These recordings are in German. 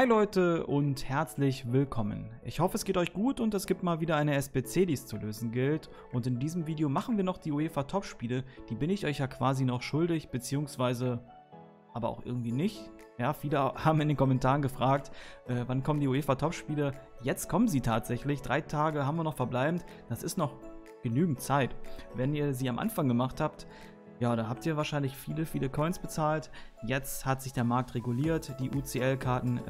Hi Leute und herzlich willkommen. Ich hoffe, es geht euch gut und es gibt mal wieder eine SBC, die es zu lösen gilt. Und in diesem Video machen wir noch die UEFA-Topspiele. Die bin ich euch ja quasi noch schuldig, beziehungsweise aber auch irgendwie nicht. Ja, viele haben in den Kommentaren gefragt, wann kommen die UEFA-Topspiele? Jetzt kommen sie tatsächlich. 3 Tage haben wir noch verbleibend. Das ist noch genügend Zeit. Wenn ihr sie am Anfang gemacht habt, ja, da habt ihr wahrscheinlich viele, viele Coins bezahlt. Jetzt hat sich der Markt reguliert. Die UCL-Karten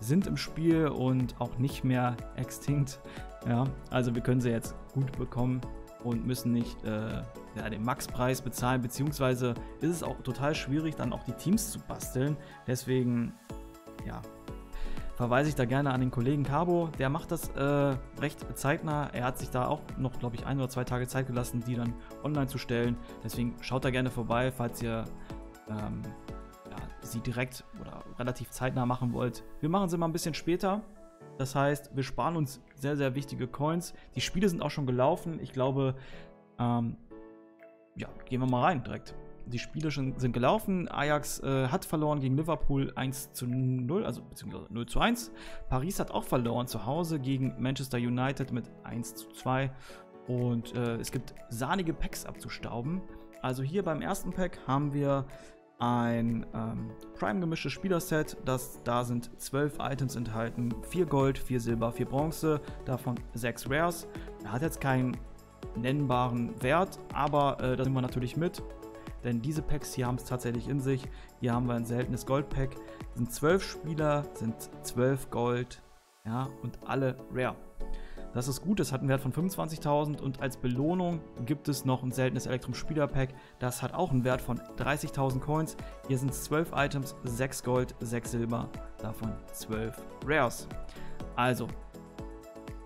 sind im Spiel und auch nicht mehr extinct. Ja, also wir können sie jetzt gut bekommen und müssen nicht den Max-Preis bezahlen. Beziehungsweise ist es auch total schwierig, dann auch die Teams zu basteln. Deswegen, ja, verweise ich da gerne an den Kollegen Cabo, der macht das recht zeitnah. Er hat sich da auch noch, glaube ich, 1 oder 2 Tage Zeit gelassen, die dann online zu stellen. Deswegen schaut da gerne vorbei, falls ihr sie direkt oder relativ zeitnah machen wollt. Wir machen sie mal ein bisschen später. Das heißt, wir sparen uns sehr, sehr wichtige Coins. Die Spiele sind auch schon gelaufen. Ich glaube, gehen wir mal rein direkt. Die Spiele sind gelaufen. Ajax hat verloren gegen Liverpool 1:0, also beziehungsweise 0:1. Paris hat auch verloren zu Hause gegen Manchester United mit 1:2. Und es gibt sahnige Packs abzustauben. Also hier beim ersten Pack haben wir ein Prime-gemischtes Spielerset. Da sind 12 Items enthalten. 4 Gold, 4 Silber, 4 Bronze, davon 6 Rares. Er hat jetzt keinen nennbaren Wert, aber das nehmen wir natürlich mit. Denn diese Packs hier haben es tatsächlich in sich. Hier haben wir ein seltenes Gold-Pack. Sind 12 Spieler, sind 12 Gold, ja, und alle Rare. Das ist gut, das hat einen Wert von 25.000 und als Belohnung gibt es noch ein seltenes Elektrum-Spieler-Pack. Das hat auch einen Wert von 30.000 Coins. Hier sind es 12 Items, 6 Gold, 6 Silber, davon 12 Rares. Also,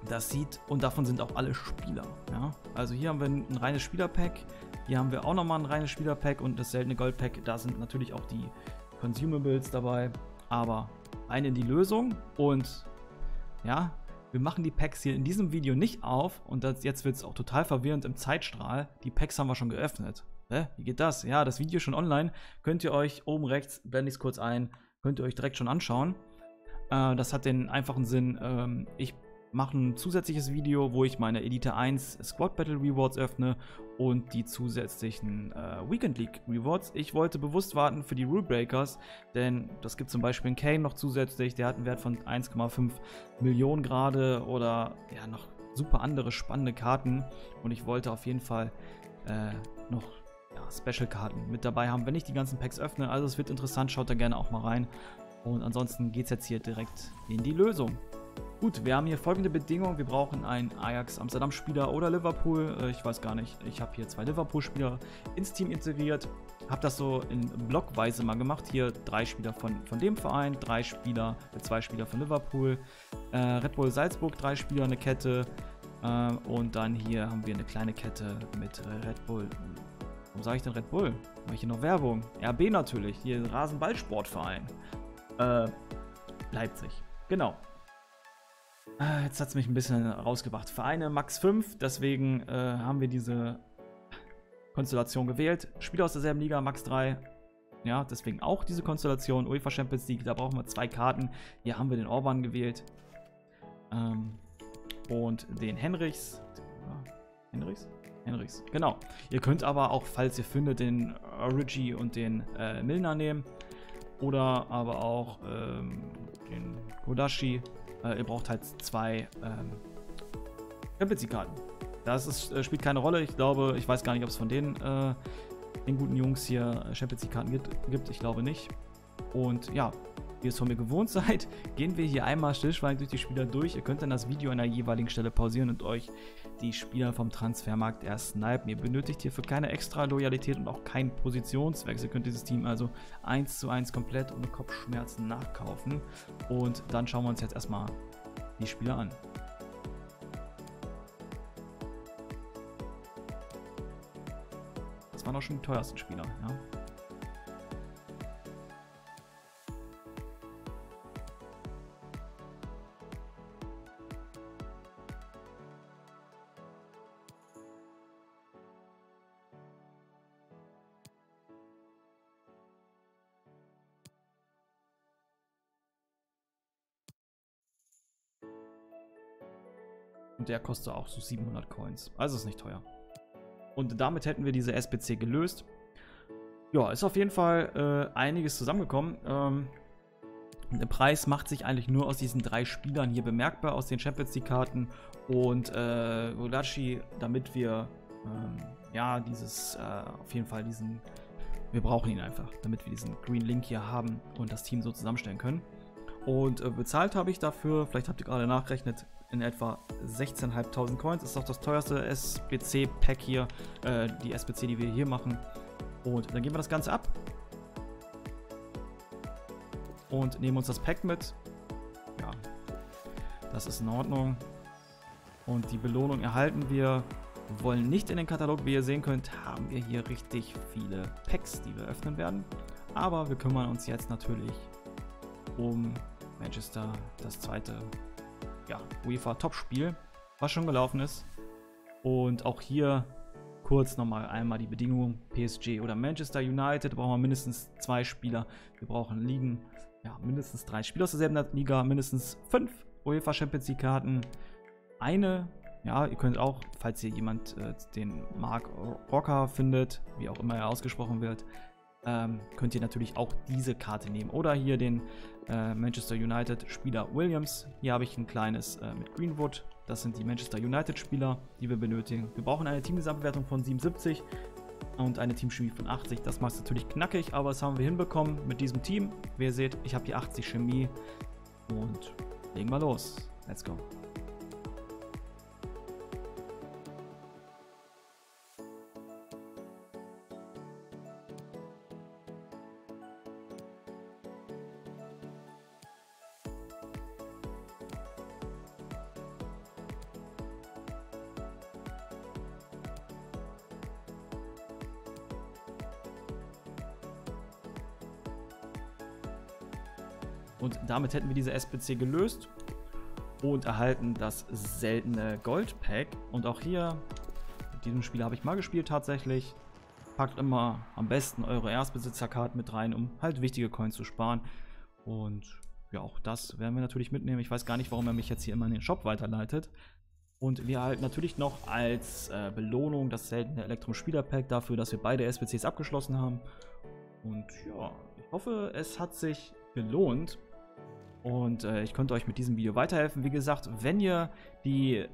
das sieht, und davon sind auch alle Spieler. Ja? Also hier haben wir ein reines Spieler-Pack. Hier haben wir auch nochmal ein reines Spielerpack und das seltene Goldpack. Da sind natürlich auch die Consumables dabei, aber eine in die Lösung. Und ja, wir machen die Packs hier in diesem Video nicht auf. Und das, jetzt wird es auch total verwirrend im Zeitstrahl. Die Packs haben wir schon geöffnet. Hä? Wie geht das? Ja, das Video ist schon online. Könnt ihr euch oben rechts, blende ich es kurz ein, könnt ihr euch direkt schon anschauen. Das hat den einfachen Sinn, ich mache ein zusätzliches Video, wo ich meine Elite 1 Squad Battle Rewards öffne und die zusätzlichen Weekend League Rewards. Ich wollte bewusst warten für die Rulebreakers, denn das gibt zum Beispiel einen Kane noch zusätzlich, der hat einen Wert von 1,5 Millionen gerade oder ja, noch super andere spannende Karten und ich wollte auf jeden Fall noch Special-Karten mit dabei haben, wenn ich die ganzen Packs öffne. Also es wird interessant, schaut da gerne auch mal rein und ansonsten geht es jetzt hier direkt in die Lösung. Gut, wir haben hier folgende Bedingungen. Wir brauchen einen Ajax Amsterdam Spieler oder Liverpool. Ich weiß gar nicht. Ich habe hier 2 Liverpool Spieler ins Team integriert. Habe das so in Blockweise mal gemacht. Hier 3 Spieler von dem Verein, 2 Spieler von Liverpool. Red Bull Salzburg, 3 Spieler, eine Kette. Und dann hier haben wir eine kleine Kette mit Red Bull. Warum sage ich denn Red Bull? Mache ich hier noch Werbung? RB natürlich. Hier Rasenballsportverein Leipzig. Genau. Jetzt hat es mich ein bisschen rausgebracht. Vereine Max 5, deswegen haben wir diese Konstellation gewählt. Spieler aus derselben Liga Max 3, ja, deswegen auch diese Konstellation. UEFA Champions League, da brauchen wir 2 Karten. Hier haben wir den Orban gewählt und den Henrichs. Henrichs, genau. Ihr könnt aber auch, falls ihr findet, den Origi und den Milner nehmen oder aber auch den Kodashi. Ihr braucht halt 2 Champions-Karten. Das ist, spielt keine Rolle. Ich glaube, ich weiß gar nicht, ob es von den guten Jungs hier Champions-Karten gibt. Ich glaube nicht. Und ja, wie ihr es von mir gewohnt seid, gehen wir hier einmal stillschweigend durch die Spieler durch. Ihr könnt dann das Video an der jeweiligen Stelle pausieren und euch die Spieler vom Transfermarkt erst snipen. Ihr benötigt hierfür keine extra Loyalität und auch keinen Positionswechsel. Ihr könnt dieses Team also 1:1 komplett ohne Kopfschmerzen nachkaufen. Und dann schauen wir uns jetzt erstmal die Spieler an. Das waren auch schon die teuersten Spieler, ja. Und der kostet auch so 700 Coins. Also ist nicht teuer. Und damit hätten wir diese SBC gelöst. Ja, ist auf jeden Fall einiges zusammengekommen. Der Preis macht sich eigentlich nur aus diesen drei Spielern hier bemerkbar, aus den Champions League Karten und Kodashi, damit wir ja dieses auf jeden Fall diesen, wir brauchen ihn einfach, damit wir diesen Green Link hier haben und das Team so zusammenstellen können. Und bezahlt habe ich dafür, vielleicht habt ihr gerade nachgerechnet, in etwa 16.500 Coins. Ist auch das teuerste SBC-Pack hier, die SBC, die wir hier machen. Und dann geben wir das Ganze ab. Und nehmen uns das Pack mit. Ja, das ist in Ordnung. Und die Belohnung erhalten wir. Wir wollen nicht in den Katalog. Wie ihr sehen könnt, haben wir hier richtig viele Packs, die wir öffnen werden. Aber wir kümmern uns jetzt natürlich um Manchester, das zweite, ja, UEFA-Topspiel, was schon gelaufen ist. Und auch hier kurz nochmal einmal die Bedingungen. PSG oder Manchester United brauchen wir mindestens 2 Spieler. Wir brauchen Ligen, ja, mindestens 3 Spieler aus derselben Liga, mindestens 5 UEFA-Champions League-Karten. Eine, ja, ihr könnt auch, falls ihr jemand den Mark Rocker findet, wie auch immer er ausgesprochen wird, könnt ihr natürlich auch diese Karte nehmen. Oder hier den Manchester United Spieler Williams. Hier habe ich ein kleines mit Greenwood. Das sind die Manchester United Spieler, die wir benötigen. Wir brauchen eine Teamgesamtwertung von 77 und eine Teamchemie von 80. Das macht es natürlich knackig, aber das haben wir hinbekommen mit diesem Team. Wie ihr seht, ich habe die 80 Chemie und legen wir los. Let's go. Und damit hätten wir diese SBC gelöst und erhalten das seltene Gold-Pack. Und auch hier, mit diesem Spiel habe ich mal gespielt tatsächlich. Packt immer am besten eure Erstbesitzerkarten mit rein, um halt wichtige Coins zu sparen. Und ja, auch das werden wir natürlich mitnehmen. Ich weiß gar nicht, warum er mich jetzt hier immer in den Shop weiterleitet. Und wir erhalten natürlich noch als Belohnung das seltene Elektrum-Spieler-Pack dafür, dass wir beide SBCs abgeschlossen haben. Und ja, ich hoffe, es hat sich gelohnt. Und ich konnte euch mit diesem Video weiterhelfen. Wie gesagt, wenn ihr die,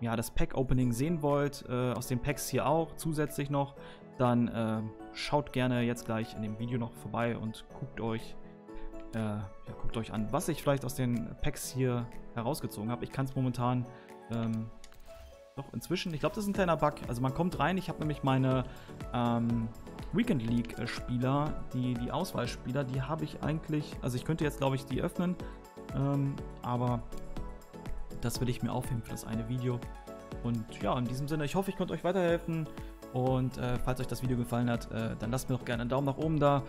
ja, das Pack-Opening sehen wollt, aus den Packs hier auch zusätzlich noch, dann schaut gerne jetzt gleich in dem Video noch vorbei und guckt euch, guckt euch an, was ich vielleicht aus den Packs hier herausgezogen habe. Ich kann es momentan, doch inzwischen, ich glaube, das ist ein kleiner Bug. Also man kommt rein, ich habe nämlich meine Weekend League-Spieler, die Auswahlspieler, die habe ich eigentlich, also ich könnte jetzt, glaube ich, die öffnen, aber das will ich mir aufheben für das eine Video. Und ja, in diesem Sinne, ich hoffe, ich konnte euch weiterhelfen und falls euch das Video gefallen hat, dann lasst mir doch gerne einen Daumen nach oben da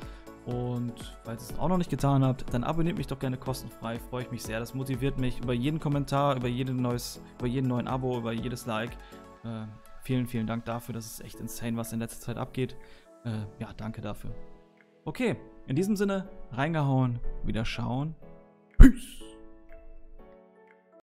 und falls ihr es auch noch nicht getan habt, dann abonniert mich doch gerne kostenfrei, freue ich mich sehr, das motiviert mich über jeden Kommentar, über jeden neuen Abo, über jedes Like. Vielen, vielen Dank dafür, das ist echt insane, was in letzter Zeit abgeht. Ja, danke dafür. Okay, in diesem Sinne, reingehauen, wieder schauen. Peace!